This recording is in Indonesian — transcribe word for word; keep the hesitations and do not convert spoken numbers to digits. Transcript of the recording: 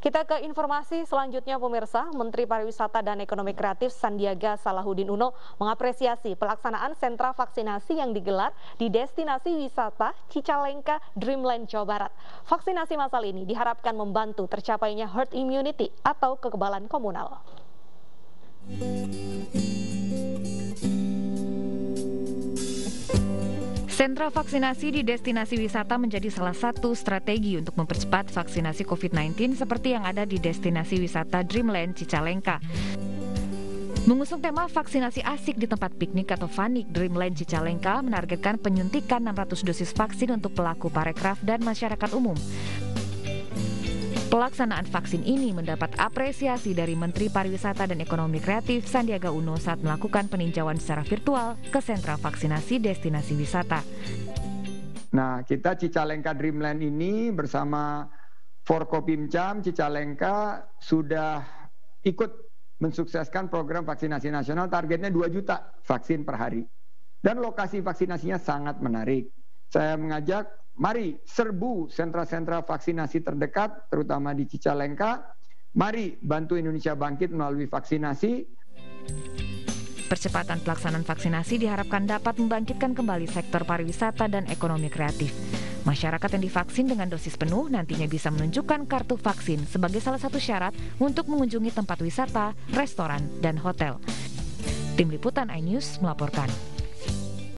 Kita ke informasi selanjutnya, pemirsa. Menteri Pariwisata dan Ekonomi Kreatif Sandiaga Salahuddin Uno mengapresiasi pelaksanaan sentra vaksinasi yang digelar di destinasi wisata Cicalengka, Dreamland, Jawa Barat. Vaksinasi massal ini diharapkan membantu tercapainya herd immunity atau kekebalan komunal. Sentra vaksinasi di destinasi wisata menjadi salah satu strategi untuk mempercepat vaksinasi COVID sembilan belas seperti yang ada di destinasi wisata Dreamland Cicalengka. Mengusung tema vaksinasi asik di tempat piknik atau fanik, Dreamland Cicalengka menargetkan penyuntikan enam ratus dosis vaksin untuk pelaku parekraf dan masyarakat umum. Pelaksanaan vaksin ini mendapat apresiasi dari Menteri Pariwisata dan Ekonomi Kreatif Sandiaga Uno saat melakukan peninjauan secara virtual ke sentra vaksinasi destinasi wisata. Nah, kita Cicalengka Dreamland ini bersama Forkopimcam Cicalengka sudah ikut mensukseskan program vaksinasi nasional, targetnya dua juta vaksin per hari. Dan lokasi vaksinasinya sangat menarik. Saya mengajak, mari serbu sentra-sentra vaksinasi terdekat, terutama di Cicalengka. Mari bantu Indonesia bangkit melalui vaksinasi. Percepatan pelaksanaan vaksinasi diharapkan dapat membangkitkan kembali sektor pariwisata dan ekonomi kreatif. Masyarakat yang divaksin dengan dosis penuh nantinya bisa menunjukkan kartu vaksin sebagai salah satu syarat untuk mengunjungi tempat wisata, restoran, dan hotel. Tim Liputan iNews melaporkan.